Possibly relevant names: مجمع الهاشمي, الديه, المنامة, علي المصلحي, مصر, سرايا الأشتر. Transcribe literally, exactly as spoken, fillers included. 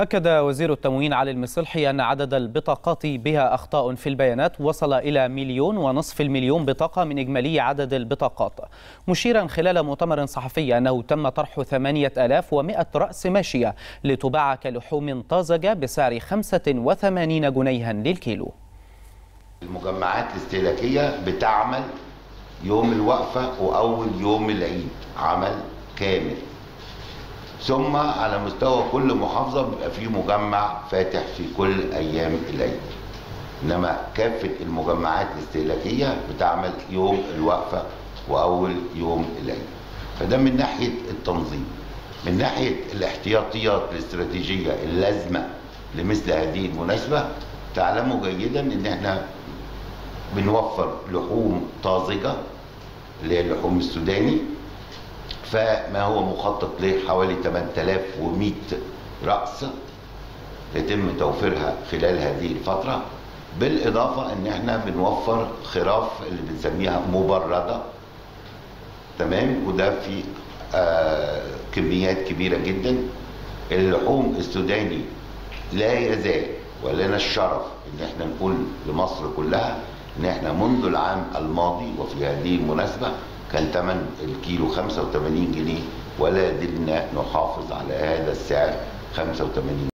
أكد وزير التموين علي المصلحي أن عدد البطاقات بها أخطاء في البيانات وصل إلى مليون ونصف المليون بطاقة من إجمالي عدد البطاقات، مشيرا خلال مؤتمر صحفي أنه تم طرح ثمانية آلاف ومئة رأس ماشية لتباع كلحوم طازجة بسعر خمسة وثمانين جنيها للكيلو. المجمعات الاستهلاكية بتعمل يوم الوقفة وأول يوم العيد عمل كامل، ثم على مستوى كل محافظة بيبقى فيه مجمع فاتح في كل أيام العيد، إنما كافة المجمعات الاستهلاكية بتعمل يوم الوقفة وأول يوم العيد. فده من ناحية التنظيم. من ناحية الاحتياطيات الاستراتيجية اللازمة لمثل هذه المناسبة، تعلموا جيدا إن احنا بنوفر لحوم طازجة اللي هي اللحوم السوداني، فما هو مخطط له حوالي ثمانية آلاف ومئة رأس يتم توفيرها خلال هذه الفترة، بالإضافة إن احنا بنوفر خراف اللي بنسميها مبردة، تمام، وده في آه كميات كبيرة جدا. اللحوم السوداني لا يزال ولنا الشرف إن احنا نقول لمصر كلها إن احنا منذ العام الماضي وفي هذه المناسبة كان ثمن الكيلو خمسة وثمانين جنيه، ولا قدرنا نحافظ على هذا السعر خمسة وثمانين